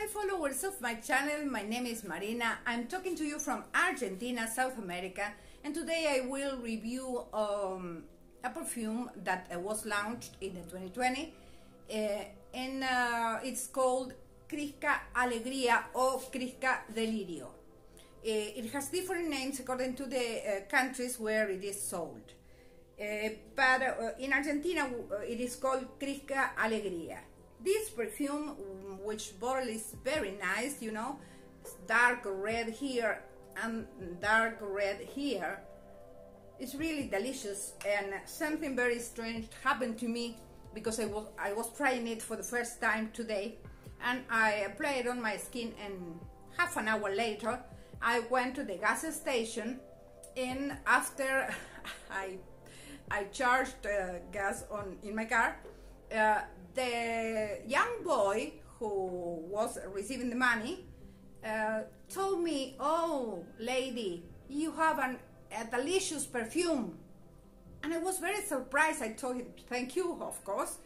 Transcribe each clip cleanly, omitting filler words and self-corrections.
Hi followers of my channel, my name is Marina. I'm talking to you from Argentina, South America, and today I will review a perfume that was launched in 2020 and it's called Kriska Alegría or Kriska Delirio. It has different names according to the countries where it is sold, but in Argentina it is called Kriska Alegría. This perfume, which bottle is very nice, you know, it's dark red here and dark red here. It's really delicious, and something very strange happened to me because I was trying it for the first time today, and I applied it on my skin, and half an hour later I went to the gas station, and after I charged gas in my car, the young boy who was receiving the money told me, "Oh, lady, you have a delicious perfume." And I was very surprised. I told him, "Thank you, of course."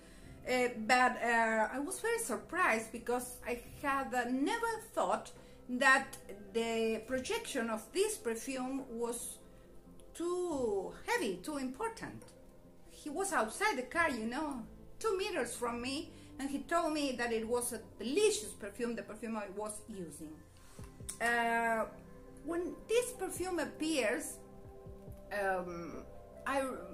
But I was very surprised because I had never thought that the projection of this perfume was too heavy, too important. He was outside the car, you know, 2 meters from me, and he told me that it was a delicious perfume, the perfume I was using. When this perfume appears,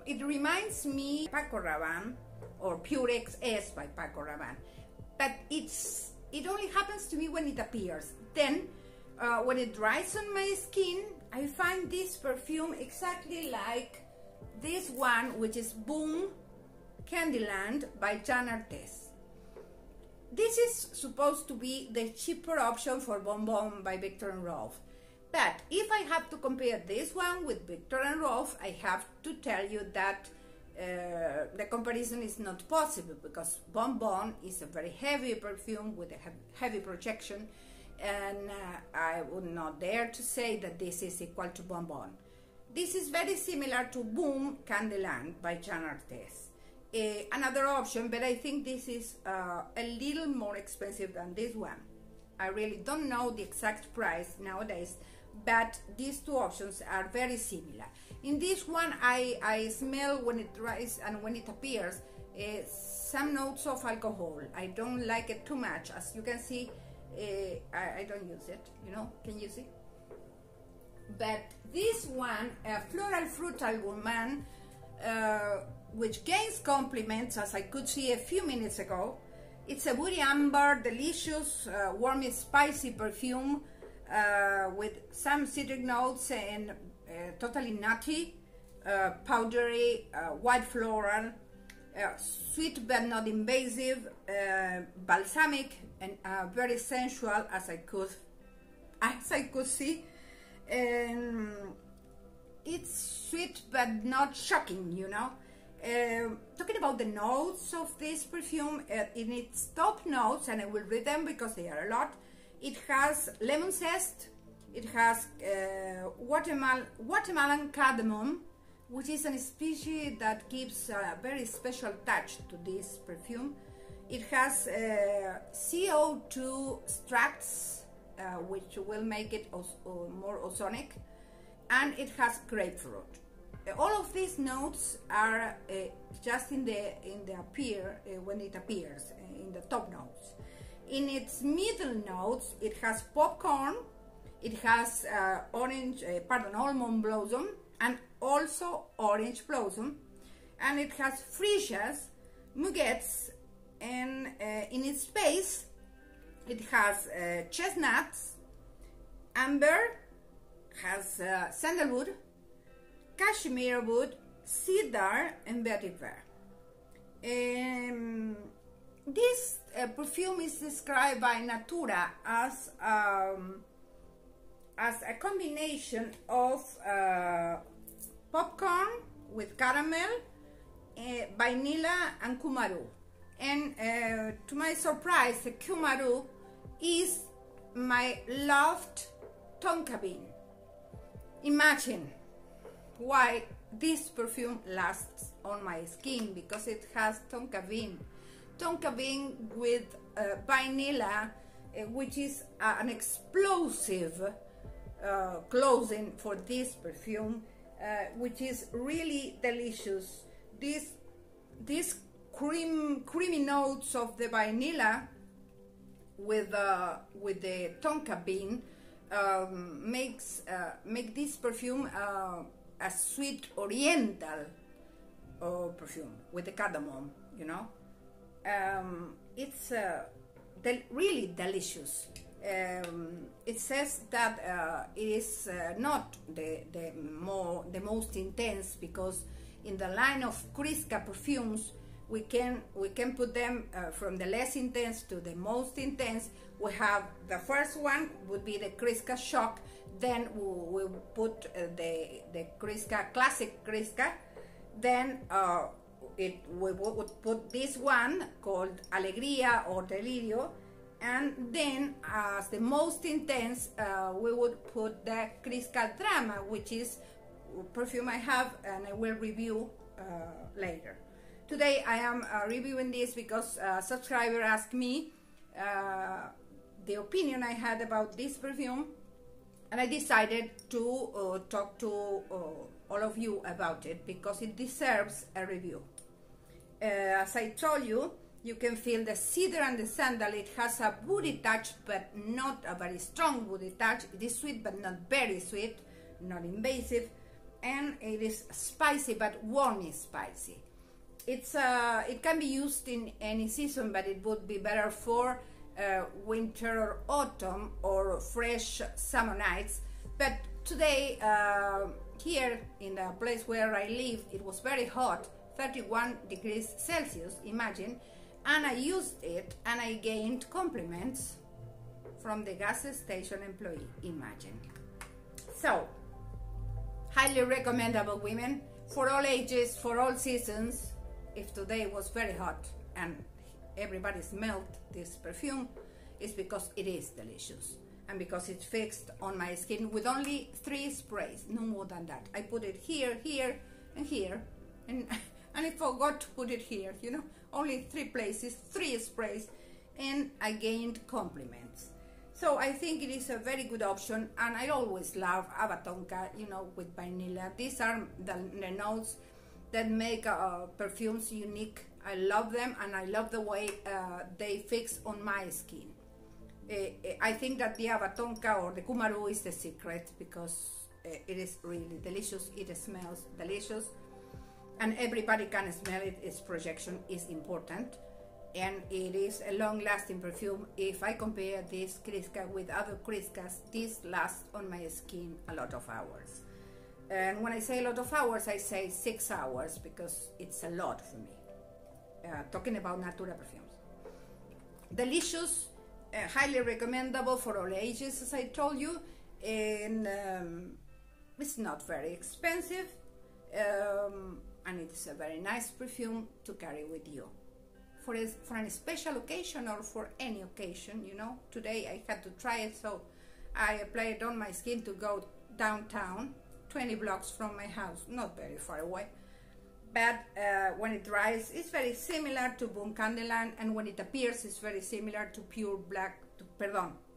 it reminds me Paco Rabanne or Pure XS by Paco Rabanne, but it only happens to me when it appears. Then when it dries on my skin, I find this perfume exactly like this one, which is Boom Candyland by Jan Artes. This is supposed to be the cheaper option for Bonbon by Victor and Rolf, but if I have to compare this one with Victor and Rolf, I have to tell you that the comparison is not possible, because Bonbon is a very heavy perfume with a heavy projection, and I would not dare to say that this is equal to Bonbon. This is very similar to Boom Candyland by Jan Artes. Another option, but I think this is a little more expensive than this one. I really don't know the exact price nowadays, but these two options are very similar. In this one, I smell when it dries and when it appears some notes of alcohol. I don't like it too much. As you can see, I don't use it, you know, can you see? But this one, Floral Frutal Gourmand, which gains compliments, as I could see a few minutes ago. It's a woody amber, delicious, warm, spicy perfume with some citric notes and totally nutty, powdery, white floral, sweet but not invasive, balsamic, and very sensual, as I could see. It's sweet but not shocking, you know. Talking about the notes of this perfume, in its top notes, and I will read them because they are a lot, it has lemon zest, it has watermelon cardamom, which is a species that gives a very special touch to this perfume. It has CO2 extracts, which will make it more ozonic, and it has grapefruit. All of these notes are just when it appears in the top notes. In its middle notes, it has popcorn, it has almond blossom, and also orange blossom, and it has freesias, muguettes, and in its base, it has chestnuts, amber, has sandalwood, cashmere wood, cedar, and vetiver. This perfume is described by Natura as a combination of popcorn with caramel, vanilla, and kumaru. And to my surprise, the kumaru is my loved tonka bean. Imagine why this perfume lasts on my skin, because it has tonka bean with vanilla, which is an explosive closing for this perfume, which is really delicious. These creamy notes of the vanilla with the tonka bean make this perfume a sweet oriental perfume with the cardamom, you know. It's really delicious. It says that it is not the most intense, because in the line of Kriska perfumes we can put them from the less intense to the most intense. We have the first one would be the Kriska Shock, then we will put the Kriska Classic Kriska, then we would put this one called Alegría or Delirio, and then as the most intense we would put the Kriska Drama, which is perfume I have and I will review later. Today I am reviewing this because a subscriber asked me the opinion I had about this perfume, and I decided to talk to all of you about it because it deserves a review. As I told you, you can feel the cedar and the sandal. It has a woody touch, but not a very strong woody touch. It is sweet, but not very sweet, not invasive, and it is spicy, but warmly spicy. It can be used in any season, but it would be better for winter or autumn or fresh summer nights. But today, here in the place where I live, it was very hot, 31 degrees Celsius, imagine, and I used it and I gained compliments from the gas station employee, imagine. So, highly recommendable, women, for all ages, for all seasons. If today was very hot and everybody smelled this perfume, it's because it is delicious and because it's fixed on my skin with only 3 sprays, no more than that. I put it here, here, and here, and I forgot to put it here, you know, only 3 places, 3 sprays, and I gained compliments. So I think it is a very good option, and I always love abatonka, you know, with vanilla. These are the notes that make perfumes unique. I love them, and I love the way they fix on my skin. I think that the abatonka or the kumaru is the secret, because it is really delicious, it smells delicious, and everybody can smell it. Its projection is important, and it is a long-lasting perfume. If I compare this Kriska with other Kriskas, this lasts on my skin a lot of hours. And when I say a lot of hours, I say 6 hours, because it's a lot for me. Talking about Natura perfumes. Delicious, highly recommendable for all ages, as I told you. And it's not very expensive. And it's a very nice perfume to carry with you. For a special occasion or for any occasion, you know. Today I had to try it, so I applied it on my skin to go downtown. 20 blocks from my house, not very far away, but when it dries, it's very similar to Boom Candyland, and when it appears, it's very similar to Pure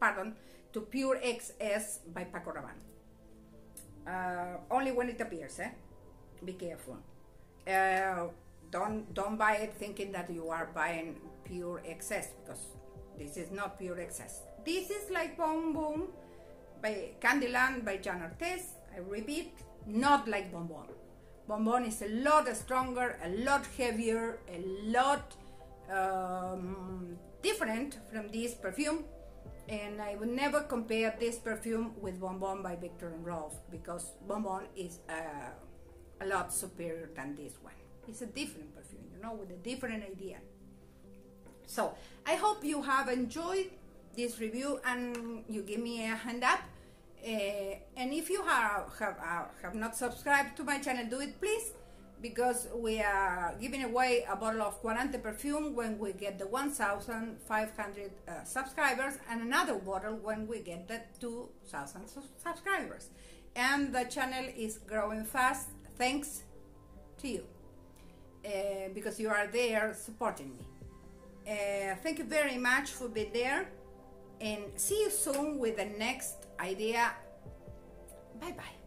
XS by Paco Rabanne. Only when it appears, eh? Be careful. Don't buy it thinking that you are buying Pure XS, because this is not Pure XS. This is like Bonbon by Candyland by Jan Ortiz. I repeat, not like Bonbon. Bonbon is a lot stronger, a lot heavier, a lot different from this perfume, and I would never compare this perfume with Bonbon by Victor and Rolf, because Bonbon is a lot superior than this one. It's a different perfume, you know, with a different idea. So, I hope you have enjoyed this review and you give me a hand up. And if you have not subscribed to my channel, do it please, because we are giving away a bottle of Guarante perfume when we get the 1,500 subscribers, and another bottle when we get the 2,000 subscribers. And the channel is growing fast thanks to you, because you are there supporting me. Thank you very much for being there. and see you soon with the next idea. Bye bye.